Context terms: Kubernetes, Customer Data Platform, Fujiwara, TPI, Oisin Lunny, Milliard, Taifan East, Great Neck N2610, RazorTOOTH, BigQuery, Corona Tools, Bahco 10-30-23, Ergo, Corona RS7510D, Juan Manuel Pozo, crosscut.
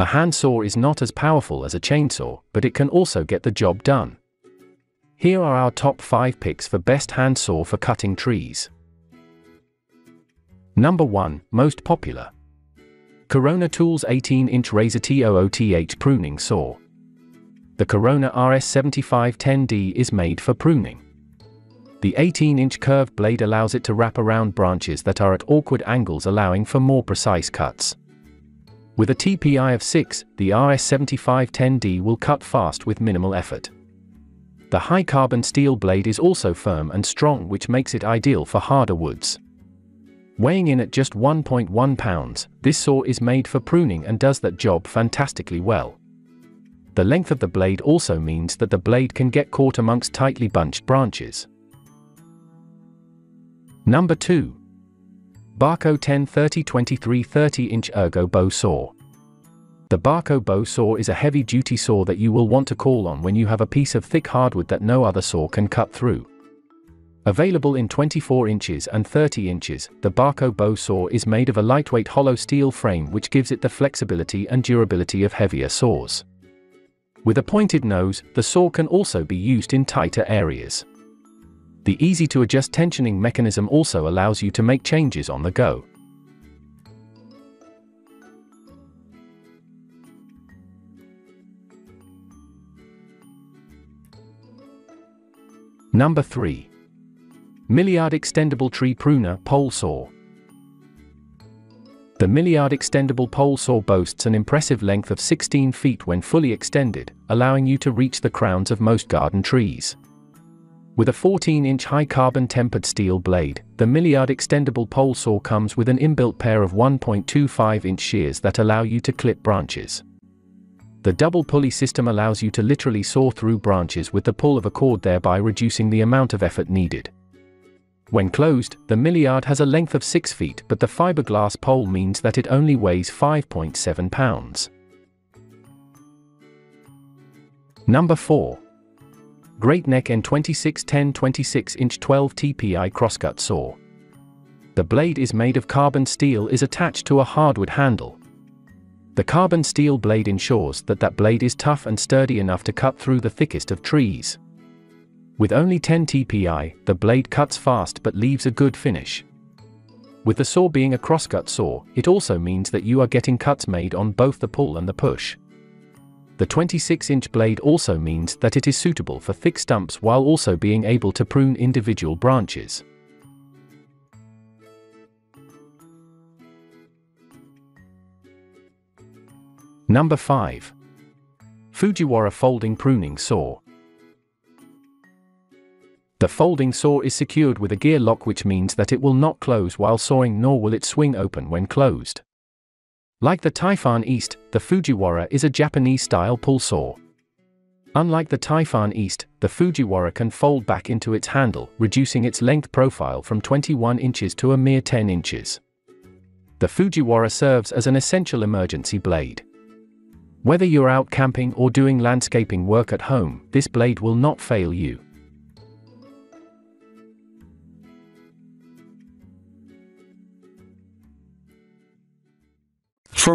A handsaw is not as powerful as a chainsaw, but it can also get the job done. Here are our top 5 picks for best handsaw for cutting trees. Number 1, most popular. Corona Tools 18-inch Razor TOOTH Pruning Saw. The Corona RS7510D is made for pruning. The 18-inch curved blade allows it to wrap around branches that are at awkward angles, allowing for more precise cuts. With a TPI of 6, the RS7510D will cut fast with minimal effort. The high-carbon steel blade is also firm and strong, which makes it ideal for harder woods. Weighing in at just 1.1 pounds, this saw is made for pruning and does that job fantastically well. The length of the blade also means that the blade can get caught amongst tightly bunched branches. Number 2. Bahco 10-30-23 30-inch Ergo Bow Saw. The Bahco Bow Saw is a heavy-duty saw that you will want to call on when you have a piece of thick hardwood that no other saw can cut through. Available in 24 inches and 30 inches, the Bahco Bow Saw is made of a lightweight hollow steel frame, which gives it the flexibility and durability of heavier saws. With a pointed nose, the saw can also be used in tighter areas. The easy-to-adjust tensioning mechanism also allows you to make changes on the go. Number 3. Milliard Extendable Tree Pruner Pole Saw. The Milliard Extendable Pole Saw boasts an impressive length of 16 feet when fully extended, allowing you to reach the crowns of most garden trees. With a 14-inch high-carbon tempered steel blade, the Milliard Extendable Pole Saw comes with an inbuilt pair of 1.25-inch shears that allow you to clip branches. The double pulley system allows you to literally saw through branches with the pull of a cord, thereby reducing the amount of effort needed. When closed, the Milliard has a length of 6 feet, but the fiberglass pole means that it only weighs 5.7 pounds. Number 4. Great Neck N2610 26-inch 12 TPI Crosscut Saw. The blade is made of carbon steel, is attached to a hardwood handle. The carbon steel blade ensures that blade is tough and sturdy enough to cut through the thickest of trees. With only 10 TPI, the blade cuts fast but leaves a good finish. With the saw being a crosscut saw, it also means that you are getting cuts made on both the pull and the push. The 26-inch blade also means that it is suitable for thick stumps while also being able to prune individual branches. Number 5. Fujiwara Folding Pruning Saw. The folding saw is secured with a gear lock, which means that it will not close while sawing, nor will it swing open when closed. Like the Taifan East, the Fujiwara is a Japanese-style pull saw. Unlike the Taifan East, the Fujiwara can fold back into its handle, reducing its length profile from 21 inches to a mere 10 inches. The Fujiwara serves as an essential emergency blade. Whether you're out camping or doing landscaping work at home, this blade will not fail you. For